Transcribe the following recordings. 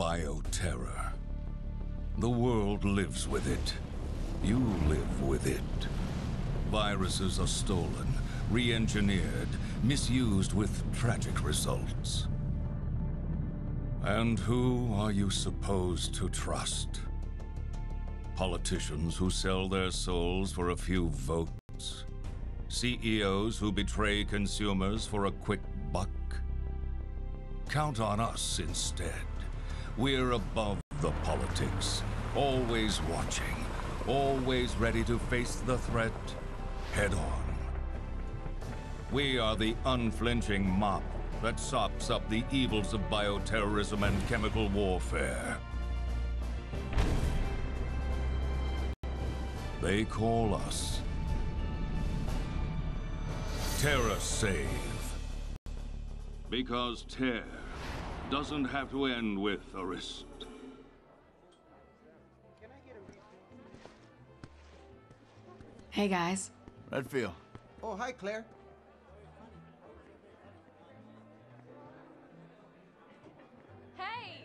bioterror. The world lives with it. You live with it. Viruses are stolen, re-engineered, misused with tragic results. And who are you supposed to trust? Politicians who sell their souls for a few votes? CEOs who betray consumers for a quick buck? Count on us instead. We're above the politics, always watching, always ready to face the threat head on. We are the unflinching mop that sops up the evils of bioterrorism and chemical warfare. They call us TerraSave. Because tear doesn't have to end with a risk. Hey guys. Redfield. Oh, hi Claire. Hey!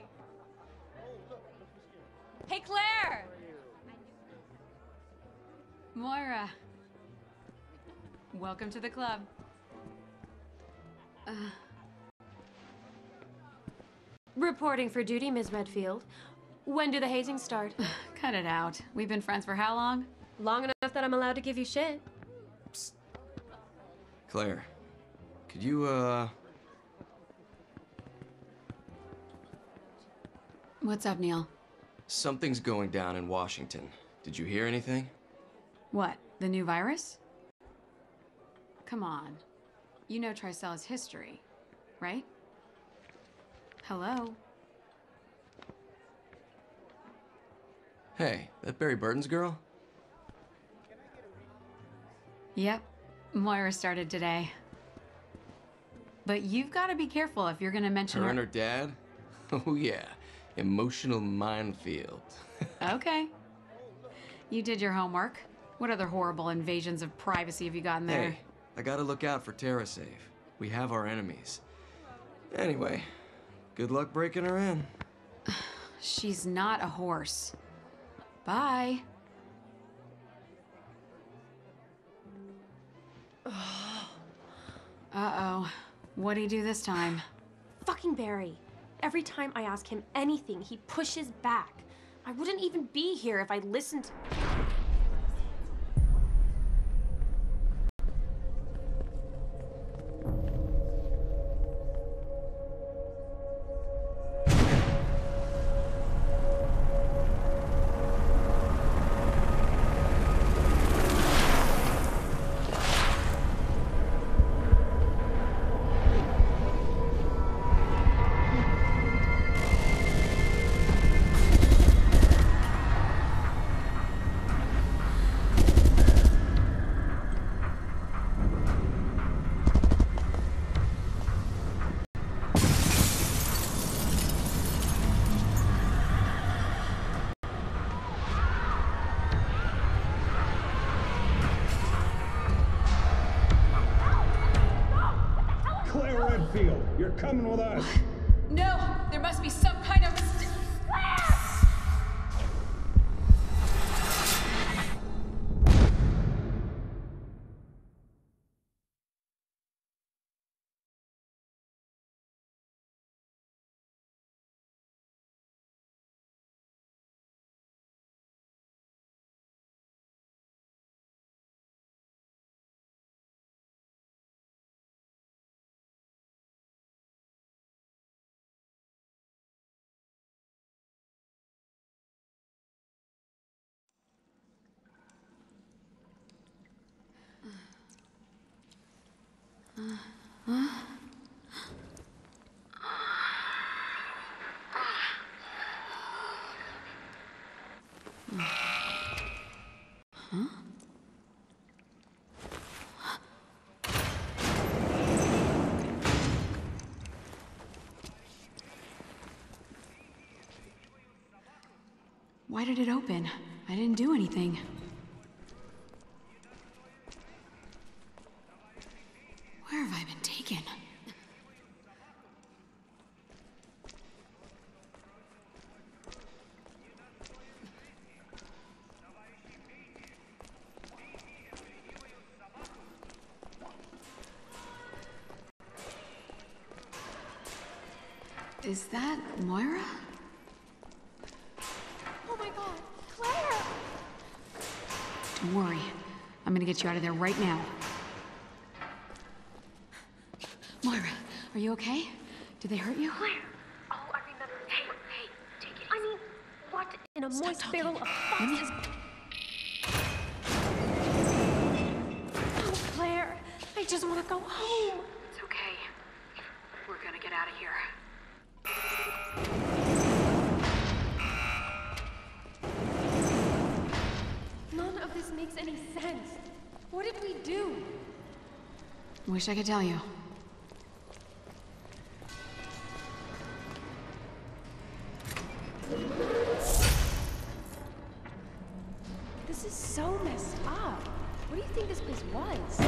Hey Claire! Moira. Welcome to the club. Reporting for duty, Ms. Redfield. When do the hazing start? Cut it out. We've been friends for how long? Long enough that I'm allowed to give you shit. Psst. Claire, could you, What's up, Neil? Something's going down in Washington. Did you hear anything? What, the new virus? Come on. You know Tricella's history, right? Hello? Hey, that Barry Burton's girl? Yep, Moira started today. But you've got to be careful if you're going to mention her. Her and her dad? Oh yeah, emotional minefield. Okay. You did your homework. What other horrible invasions of privacy have you gotten there? Hey, I got to look out for TerraSave. We have our enemies. Anyway, good luck breaking her in. She's not a horse. Bye. Uh-oh. What'd he do this time? Fucking Barry. Every time I ask him anything, he pushes back. I wouldn't even be here if I listened. You're coming with us. No, there must be some kind of mistake. Why did it open? I didn't do anything. Is that Moira? Oh my God, Claire! Don't worry. I'm gonna get you out of there right now. Moira, are you okay? Did they hurt you? Claire! Oh, I remember. Hey, hey, take it. I mean, what in a moist barrel of foxes? Oh, Claire, I just want to go home. It's okay. We're gonna get out of here. None of this makes any sense. What did we do? Wish I could tell you. This is so messed up. What do you think this place was?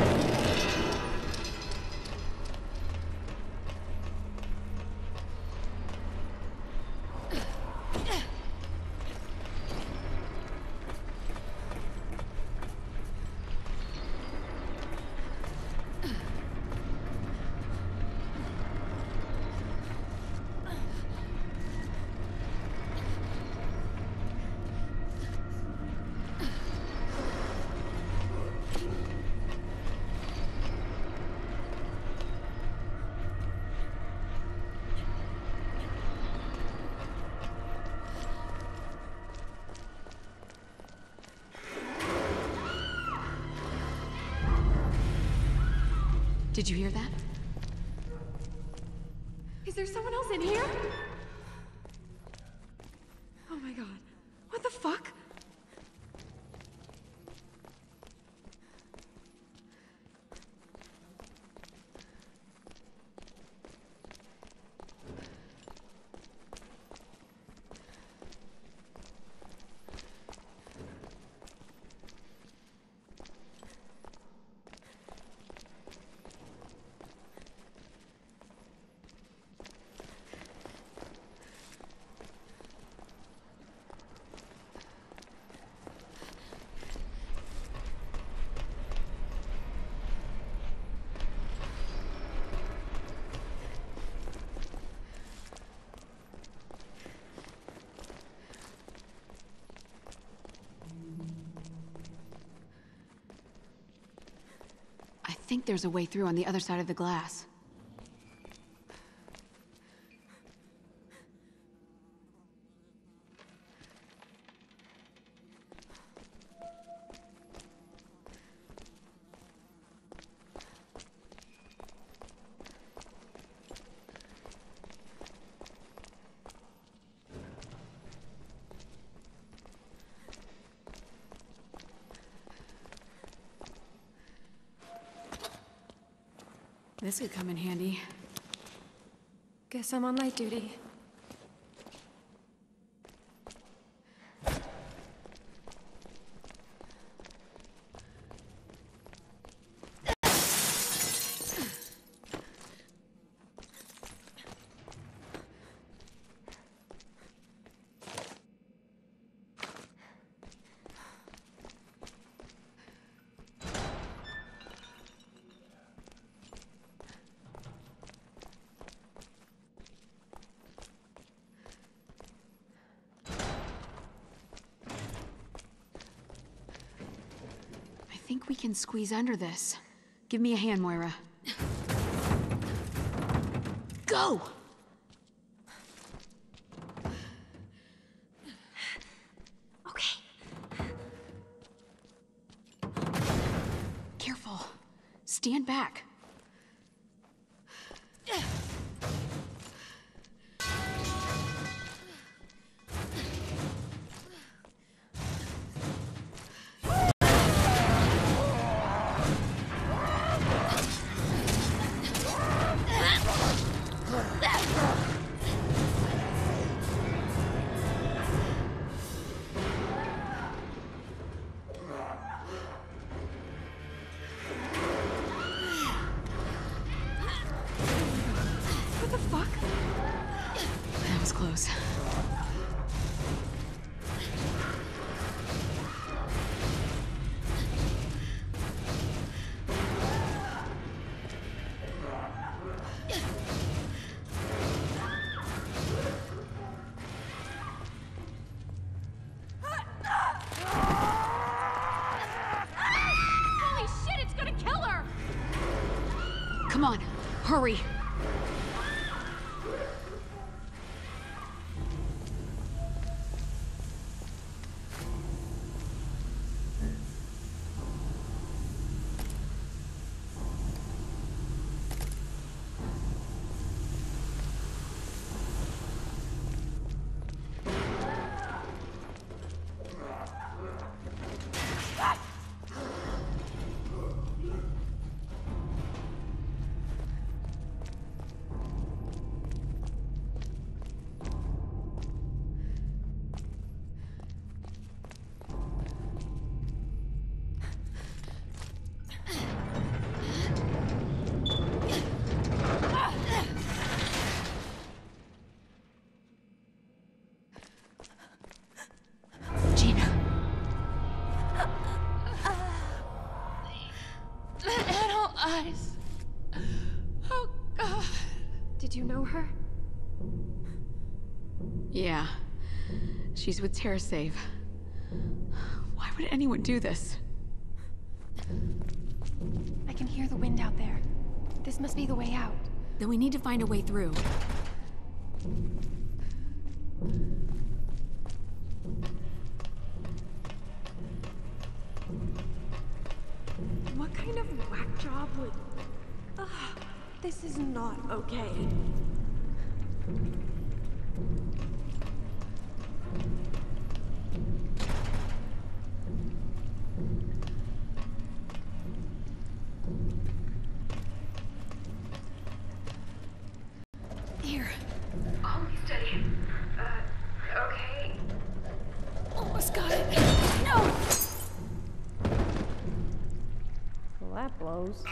Did you hear that? Is there someone else in here? Oh my God. What the fuck? I think there's a way through on the other side of the glass. This could come in handy. Guess I'm on light duty. I think we can squeeze under this. Give me a hand, Moira. Go! Okay. Careful. Stand back. Come on, hurry. Oh, God. Did you know her? Yeah. She's with TerraSave. Why would anyone do this? I can hear the wind out there. This must be the way out. Then we need to find a way through. This is not okay. Here. Oh, steady. Okay. Almost got it. No! Well, that blows.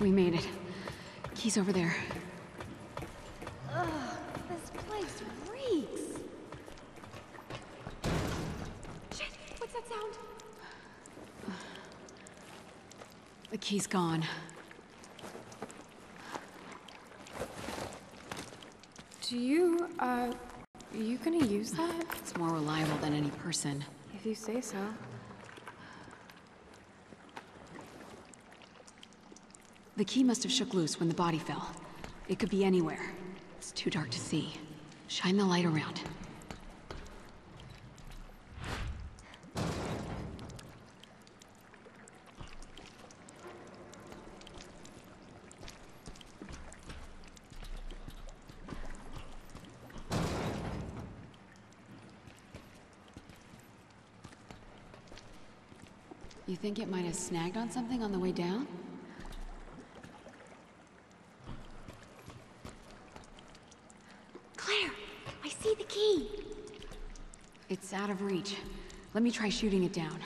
We made it. Key's over there. Ugh, this place reeks. Shit, what's that sound? The key's gone. Do you, you gonna use that? It's more reliable than any person. If you say so. The key must have shook loose when the body fell. It could be anywhere. It's too dark to see. Shine the light around. You think it might have snagged on something on the way down? It's out of reach. Let me try shooting it down.